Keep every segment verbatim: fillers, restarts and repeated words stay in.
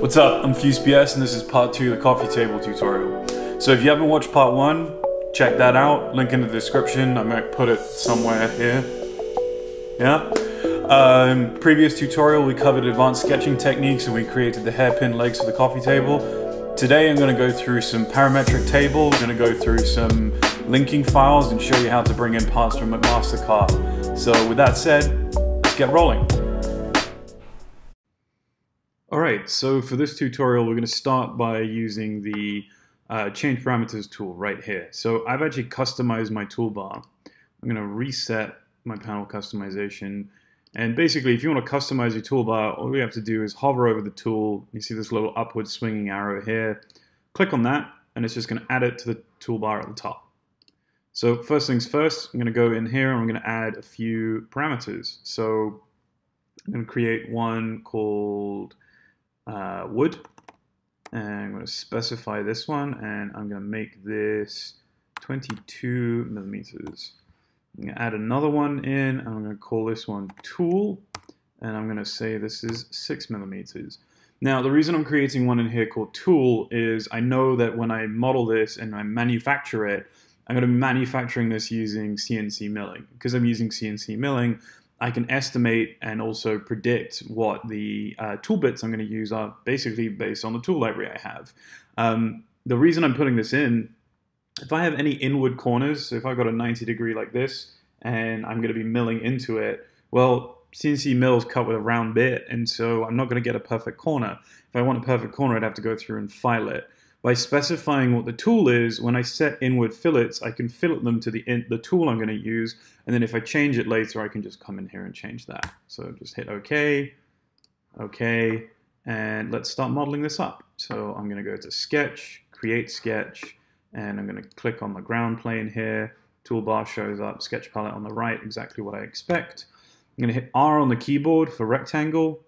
What's up, I'm FusePS and this is part two of the coffee table tutorial. So if you haven't watched part one, check that out, link in the description, I might put it somewhere here. Yeah. Um, previous tutorial we covered advanced sketching techniques and we created the hairpin legs for the coffee table. Today I'm going to go through some parametric tables, I'm going to go through some linking files and show you how to bring in parts from McMaster-Carr. So with that said, let's get rolling. Alright, so for this tutorial we're going to start by using the uh, change parameters tool right here. So I've actually customized my toolbar. I'm going to reset my panel customization, and basically if you want to customize your toolbar, all you have to do is hover over the tool. You see this little upward swinging arrow here, click on that and it's just going to add it to the toolbar at the top. So first things first, I'm going to go in here and I'm going to add a few parameters. So I'm going to create one called Uh, wood, and I'm going to specify this one, and I'm going to make this twenty-two millimeters. I'm going to add another one in, and I'm going to call this one tool, and I'm going to say this is six millimeters. Now, the reason I'm creating one in here called tool is I know that when I model this and I manufacture it, I'm going to be manufacturing this using C N C milling. Because I'm using C N C milling, I can estimate and also predict what the uh, tool bits I'm going to use are, basically based on the tool library I have. Um, the reason I'm putting this in, if I have any inward corners, so if I've got a ninety degree like this and I'm going to be milling into it, well, C N C mills cut with a round bit, and so I'm not going to get a perfect corner. If I want a perfect corner, I'd have to go through and file it. By specifying what the tool is, when I set inward fillets, I can fillet them to the, in the tool I'm going to use, and then if I change it later, I can just come in here and change that. So just hit OK, OK, and let's start modeling this up. So I'm going to go to Sketch, Create Sketch, and I'm going to click on the ground plane here. Toolbar shows up, Sketch Palette on the right, exactly what I expect. I'm going to hit R on the keyboard for rectangle,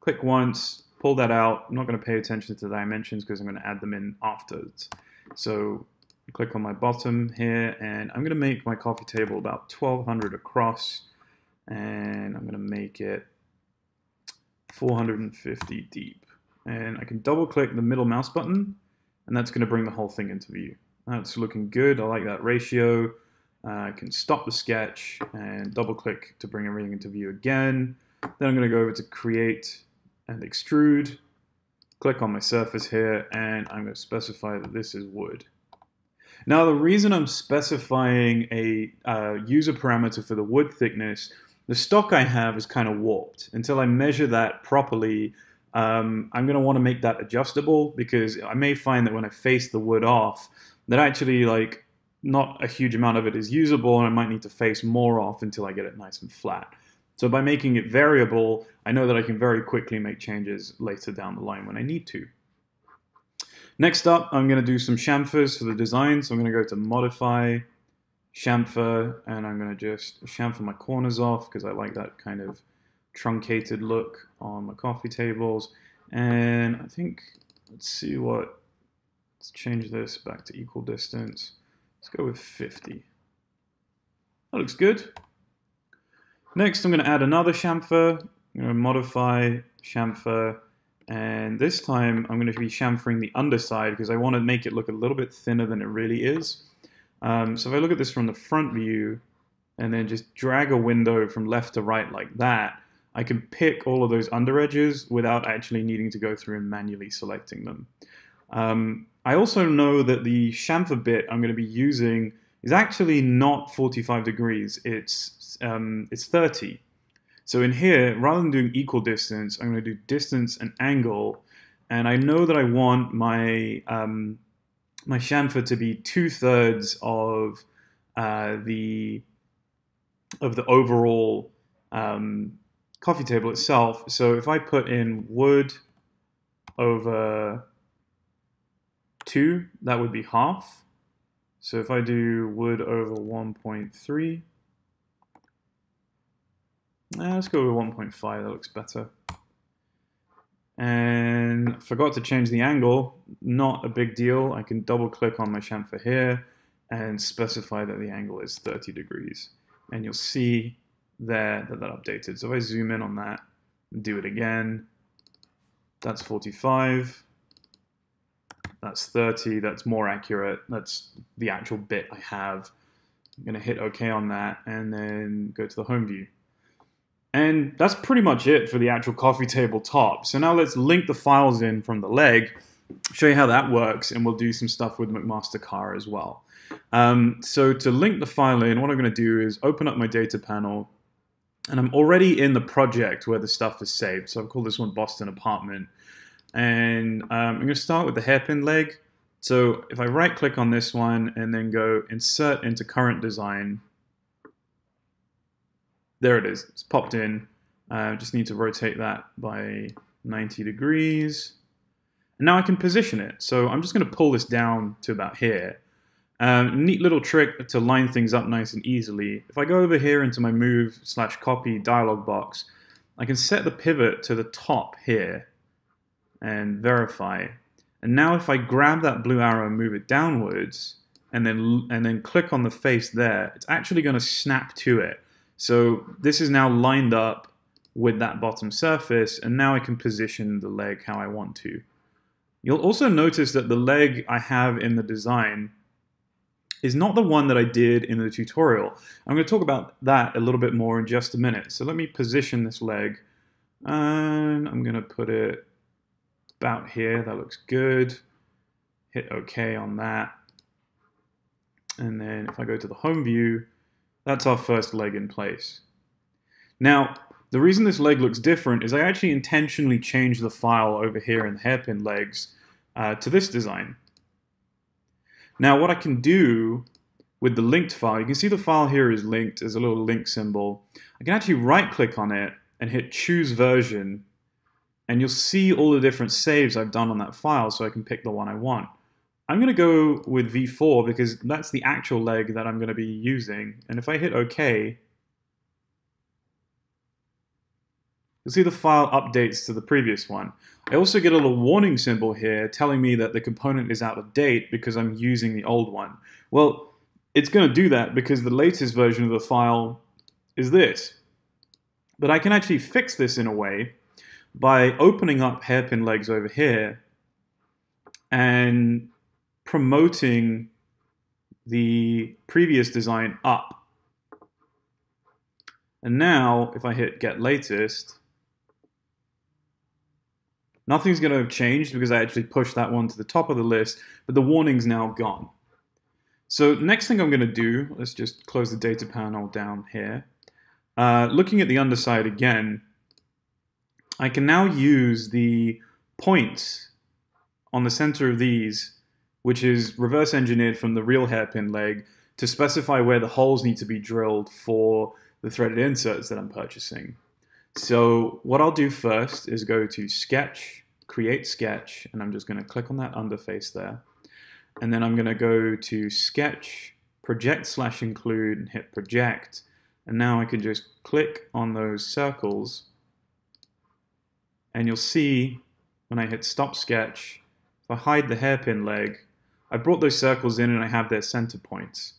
click once, pull that out. I'm not going to pay attention to the dimensions because I'm going to add them in afterwards. So click on my bottom here and I'm going to make my coffee table about twelve hundred across, and I'm going to make it four hundred fifty deep. And I can double click the middle mouse button and that's going to bring the whole thing into view. That's looking good. I like that ratio. Uh, I can stop the sketch and double click to bring everything into view again. Then I'm going to go over to create and extrude, click on my surface here, and I'm going to specify that this is wood. Now the reason I'm specifying a uh, user parameter for the wood thickness, the stock I have is kind of warped. Until I measure that properly, um, I'm going to want to make that adjustable, because I may find that when I face the wood off, that actually like not a huge amount of it is usable, and I might need to face more off until I get it nice and flat. So by making it variable, I know that I can very quickly make changes later down the line when I need to. Next up, I'm going to do some chamfers for the design. So I'm going to go to Modify, Chamfer, and I'm going to just chamfer my corners off because I like that kind of truncated look on my coffee tables. And I think, let's see what, let's change this back to equal distance. Let's go with fifty. That looks good. Next, I'm going to add another chamfer. I'm going to modify chamfer, and this time I'm going to be chamfering the underside because I want to make it look a little bit thinner than it really is. Um, so if I look at this from the front view and then just drag a window from left to right like that, I can pick all of those under edges without actually needing to go through and manually selecting them. Um, I also know that the chamfer bit I'm going to be using is actually not forty-five degrees, it's, um, it's thirty. So in here, rather than doing equal distance, I'm going to do distance and angle, and I know that I want my, um, my chamfer to be two-thirds of, uh, the, of the overall um, coffee table itself. So if I put in wood over two, that would be half. So if I do wood over one point three, nah, let's go with one point five, that looks better. And forgot to change the angle, not a big deal. I can double click on my chamfer here and specify that the angle is thirty degrees. And you'll see there that that updated. So if I zoom in on that and do it again, That's forty-five. That's thirty. That's more accurate. That's the actual bit I have. I'm going to hit OK on that and then go to the home view. And that's pretty much it for the actual coffee table top. So now let's link the files in from the leg, show you how that works, and we'll do some stuff with McMaster-Carr as well. Um, so to link the file in, what I'm going to do is open up my data panel, and I'm already in the project where the stuff is saved. So I've called this one Boston Apartment. And um, I'm going to start with the hairpin leg. So if I right click on this one and then go insert into current design, there it is, it's popped in. I uh, just need to rotate that by ninety degrees. And now I can position it. So I'm just going to pull this down to about here. Um, neat little trick to line things up nice and easily. If I go over here into my move slash copy dialog box, I can set the pivot to the top here and verify. And now if I grab that blue arrow and move it downwards and then, and then click on the face there, it's actually going to snap to it. So this is now lined up with that bottom surface, and now I can position the leg how I want to. You'll also notice that the leg I have in the design is not the one that I did in the tutorial. I'm going to talk about that a little bit more in just a minute. So let me position this leg, and I'm going to put it about here. That looks good. Hit OK on that. And then if I go to the home view, that's our first leg in place. Now, the reason this leg looks different is I actually intentionally changed the file over here in the hairpin legs uh, to this design. Now, what I can do with the linked file, you can see the file here is linked, there's a little link symbol. I can actually right-click on it and hit Choose Version, and you'll see all the different saves I've done on that file, so I can pick the one I want. I'm going to go with V four because that's the actual leg that I'm going to be using. And if I hit OK, you'll see the file updates to the previous one. I also get a little warning symbol here telling me that the component is out of date because I'm using the old one. Well, it's going to do that because the latest version of the file is this. But I can actually fix this in a way by opening up hairpin legs over here and promoting the previous design up. And now, if I hit Get Latest, nothing's going to have changed because I actually pushed that one to the top of the list, but the warning's now gone. So next thing I'm going to do, let's just close the data panel down here. Uh, looking at the underside again, I can now use the points on the center of these, which is reverse engineered from the real hairpin leg, to specify where the holes need to be drilled for the threaded inserts that I'm purchasing. So what I'll do first is go to Sketch, Create Sketch, and I'm just going to click on that underface there. And then I'm going to go to Sketch, Project slash Include, and hit Project. And now I can just click on those circles, and you'll see when I hit Stop Sketch, if I hide the hairpin leg, I brought those circles in and I have their center points.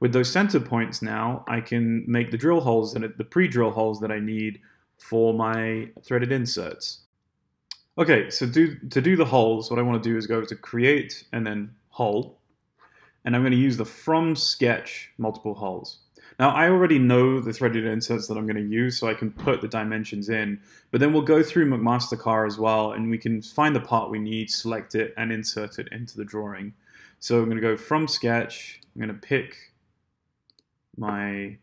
With those center points now, I can make the drill holes, and the pre-drill holes that I need for my threaded inserts. Okay, so do, to do the holes, what I want to do is go to Create and then Hole, and I'm going to use the From Sketch Multiple Holes. Now, I already know the threaded inserts that I'm going to use, so I can put the dimensions in, but then we'll go through McMaster-Carr as well, and we can find the part we need, select it, and insert it into the drawing. So I'm going to go From Sketch, I'm going to pick my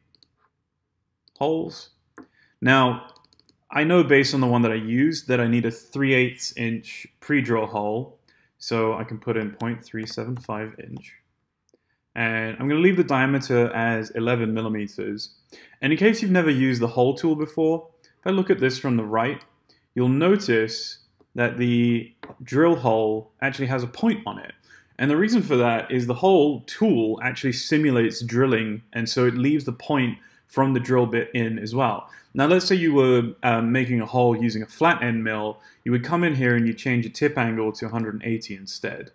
holes. Now, I know based on the one that I used that I need a three eighths inch pre-drill hole, so I can put in zero point three seven five inch. And I'm going to leave the diameter as eleven millimeters. And in case you've never used the hole tool before, if I look at this from the right, you'll notice that the drill hole actually has a point on it. And the reason for that is the whole tool actually simulates drilling, and so it leaves the point from the drill bit in as well. Now let's say you were uh, making a hole using a flat end mill, you would come in here and you change your tip angle to one hundred eighty instead.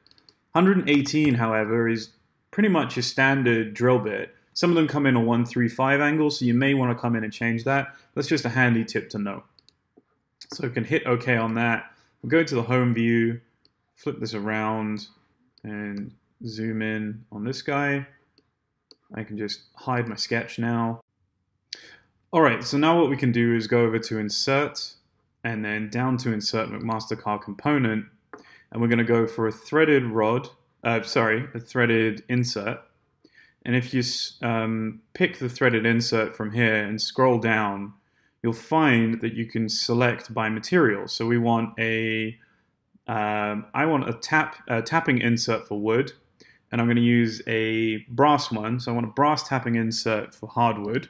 one hundred eighteen, however, is pretty much your standard drill bit. Some of them come in a one three five angle, so you may want to come in and change that. That's just a handy tip to know. So you can hit OK on that, We'll go to the home view, flip this around and zoom in on this guy. I can just hide my sketch now. All right, so now what we can do is go over to Insert and then down to Insert McMaster-Carr Component. And we're gonna go for a threaded rod, uh, sorry, a threaded insert. And if you um, pick the threaded insert from here and scroll down, you'll find that you can select by material. So we want a, um, I want a, tap, a tapping insert for wood, and I'm gonna use a brass one. So I want a brass tapping insert for hardwood.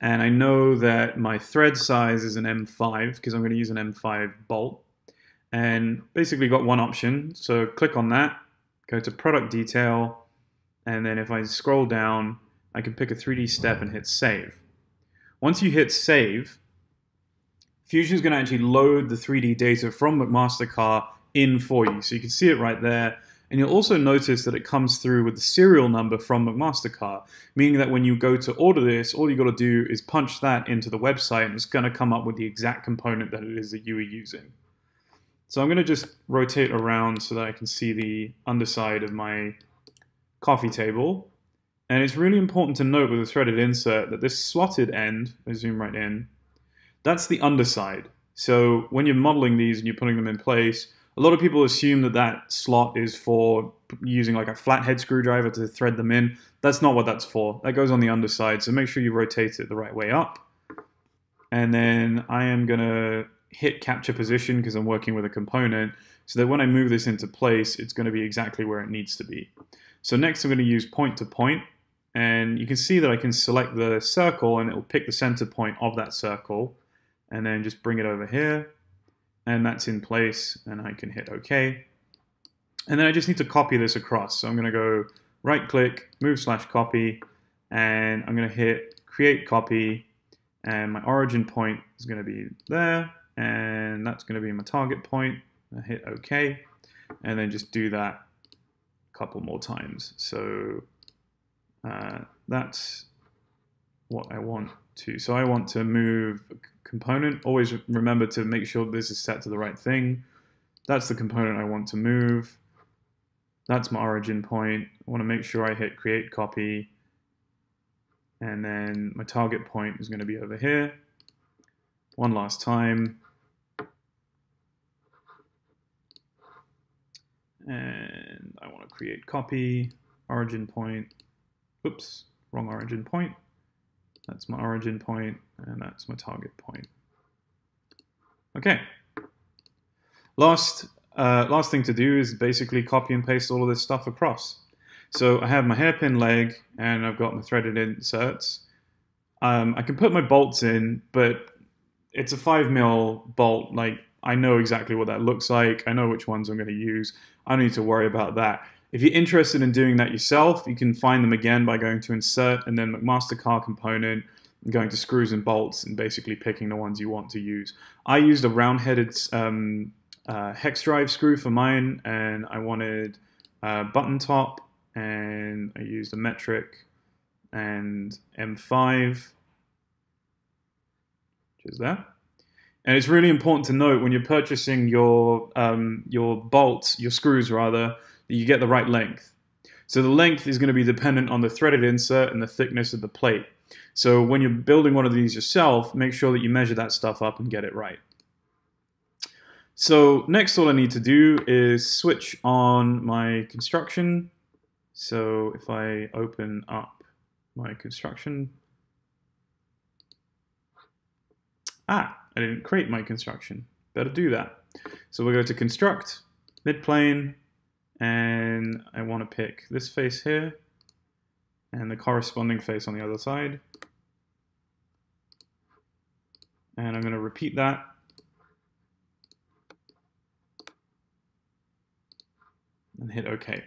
And I know that my thread size is an M five because I'm gonna use an M five bolt. And basically got one option. So click on that, go to product detail, and then if I scroll down, I can pick a three D step and hit save. Once you hit save, Fusion is going to actually load the three D data from McMaster-Carr in for you. So you can see it right there. And you'll also notice that it comes through with the serial number from McMaster-Carr, meaning that when you go to order this, all you got to do is punch that into the website and it's going to come up with the exact component that it is that you are using. So I'm going to just rotate around so that I can see the underside of my coffee table. And it's really important to note with a threaded insert that this slotted end, I zoom right in, that's the underside. So when you're modeling these and you're putting them in place, a lot of people assume that that slot is for using like a flathead screwdriver to thread them in. That's not what that's for. That goes on the underside. So make sure you rotate it the right way up. And then I am going to hit capture position because I'm working with a component so that when I move this into place, it's going to be exactly where it needs to be. So next I'm going to use point to point, and you can see that I can select the circle and it will pick the center point of that circle and then just bring it over here, and that's in place, and I can hit OK. And then I just need to copy this across. So I'm going to go right click, move slash copy, and I'm going to hit create copy, and my origin point is going to be there. And that's going to be my target point. I hit OK, and then just do that a couple more times. So uh, that's what I want to. So I want to move a component. Always remember to make sure this is set to the right thing. That's the component I want to move. That's my origin point. I want to make sure I hit create copy, and then my target point is going to be over here. One last time. And I want to create copy, origin point. Oops, wrong origin point. That's my origin point, and that's my target point. Okay. Last, uh, last thing to do is basically copy and paste all of this stuff across. So I have my hairpin leg, and I've got my threaded inserts. Um, I can put my bolts in, but it's a five mil bolt. Like, I know exactly what that looks like. I know which ones I'm going to use. I don't need to worry about that. If you're interested in doing that yourself, you can find them again by going to Insert and then McMaster-Carr Component and going to Screws and Bolts and basically picking the ones you want to use. I used a round-headed um, uh, hex drive screw for mine, and I wanted a button top, and I used a metric and M five. Is that? And it's really important to note when you're purchasing your um, your bolts, your screws rather, that you get the right length. So the length is going to be dependent on the threaded insert and the thickness of the plate. So when you're building one of these yourself, make sure that you measure that stuff up and get it right. So next, all I need to do is switch on my construction. So if I open up my construction. Ah, I didn't create my construction. Better do that. So we'll go to Construct, Midplane, and I want to pick this face here and the corresponding face on the other side. And I'm going to repeat that. And hit OK.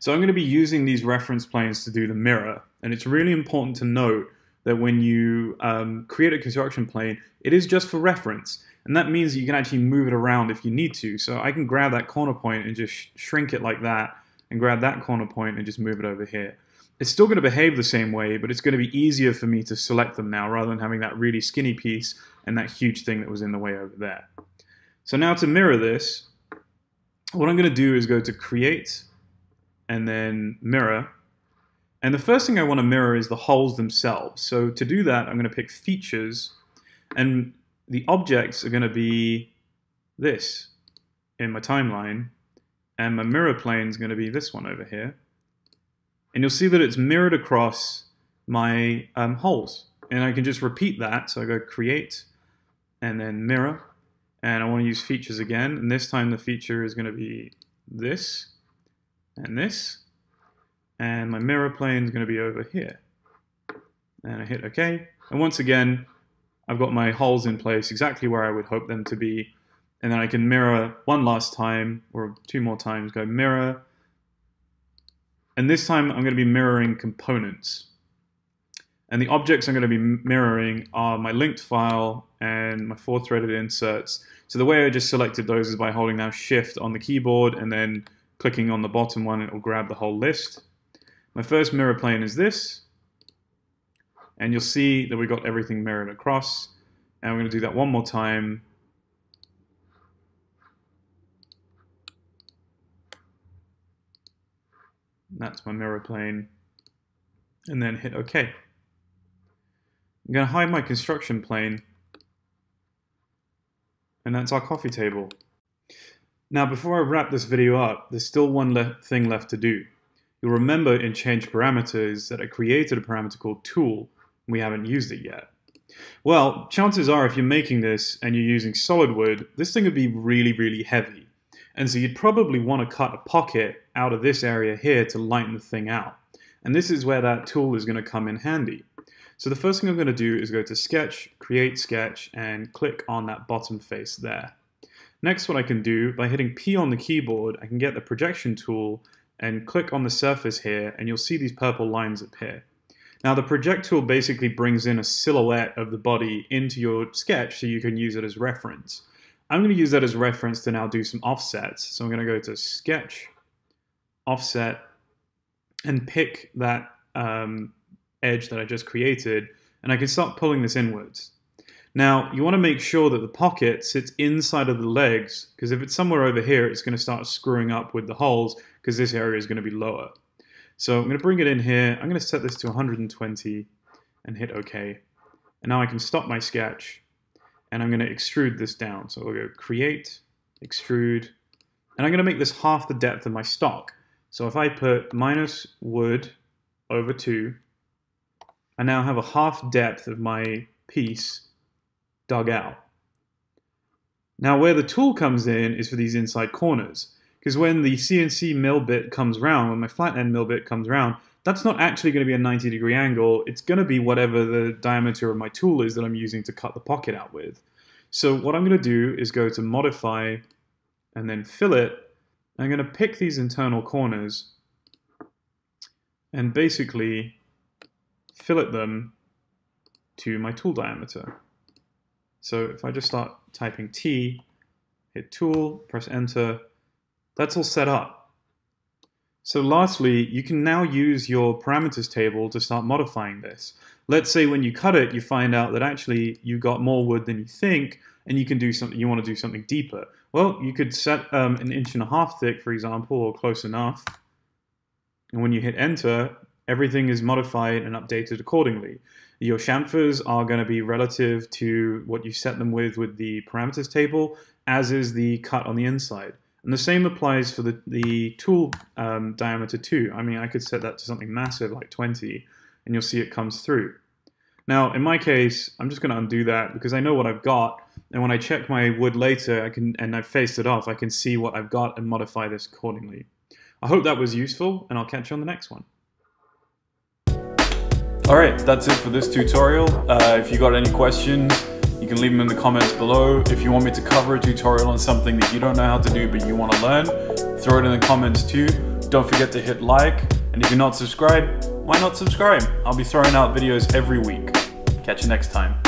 So I'm going to be using these reference planes to do the mirror. And it's really important to note that when you um, create a construction plane, it is just for reference. And that means that you can actually move it around if you need to. So I can grab that corner point and just sh shrink it like that, and grab that corner point and just move it over here. It's still gonna behave the same way, but it's gonna be easier for me to select them now rather than having that really skinny piece and that huge thing that was in the way over there. So now to mirror this, what I'm going to do is go to Create and then Mirror. And the first thing I want to mirror is the holes themselves. So to do that, I'm going to pick Features, and the objects are going to be this in my timeline, and my mirror plane is going to be this one over here. And you'll see that it's mirrored across my um, holes. And I can just repeat that. So I go Create and then Mirror. And I want to use Features again. And this time the feature is going to be this and this. And my mirror plane is going to be over here. And I hit OK. And once again, I've got my holes in place exactly where I would hope them to be. And then I can mirror one last time, or two more times, go Mirror. And this time I'm going to be mirroring components. And the objects I'm going to be mirroring are my linked file and my four-threaded inserts. So the way I just selected those is by holding down Shift on the keyboard and then clicking on the bottom one, it will grab the whole list. My first mirror plane is this. And you'll see that we've got everything mirrored across. And we're going to do that one more time. That's my mirror plane. And then hit OK. I'm going to hide my construction plane, and that's our coffee table. Now, before I wrap this video up, there's still one le thing left to do. You'll remember in Change Parameters that I created a parameter called Tool, and we haven't used it yet. Well, chances are if you're making this and you're using SolidWood, this thing would be really, really heavy. And so you'd probably want to cut a pocket out of this area here to lighten the thing out. And this is where that tool is going to come in handy. So the first thing I'm going to do is go to Sketch, Create Sketch, and click on that bottom face there. Next, what I can do, by hitting P on the keyboard, I can get the projection tool and click on the surface here, and you'll see these purple lines appear. Now the project tool basically brings in a silhouette of the body into your sketch so you can use it as reference. I'm going to use that as reference to now do some offsets. So I'm going to go to Sketch, Offset, and pick that um, edge that I just created, and I can start pulling this inwards. Now, you want to make sure that the pocket sits inside of the legs, because if it's somewhere over here, it's going to start screwing up with the holes, because this area is going to be lower. So I'm going to bring it in here, I'm going to set this to one hundred twenty, and hit OK. And now I can stop my sketch, and I'm going to extrude this down. So we'll go Create, Extrude, and I'm going to make this half the depth of my stock. So if I put minus wood over two, I now have a half depth of my piece dug out. Now where the tool comes in is for these inside corners, because when the C N C mill bit comes round, when my flat end mill bit comes round, that's not actually going to be a ninety degree angle, it's going to be whatever the diameter of my tool is that I'm using to cut the pocket out with. So what I'm going to do is go to Modify and then Fillet. I'm going to pick these internal corners and basically fillet them to my tool diameter. So if I just start typing T, hit Tool, press Enter, that's all set up. So lastly, you can now use your parameters table to start modifying this. Let's say when you cut it, you find out that actually you got more wood than you think, and you can do something. You want to do something deeper. Well, you could set um, an inch and a half thick, for example, or close enough. And when you hit Enter, everything is modified and updated accordingly. Your chamfers are going to be relative to what you set them with with the parameters table, as is the cut on the inside. And the same applies for the, the tool um, diameter too. I mean, I could set that to something massive like twenty, and you'll see it comes through. Now, in my case, I'm just going to undo that because I know what I've got, and when I check my wood later I can, and I've faced it off, I can see what I've got and modify this accordingly. I hope that was useful, and I'll catch you on the next one. Alright, that's it for this tutorial. Uh, if you got any questions, you can leave them in the comments below. If you want me to cover a tutorial on something that you don't know how to do but you want to learn, throw it in the comments too. Don't forget to hit like, and if you're not subscribed, why not subscribe? I'll be throwing out videos every week. Catch you next time.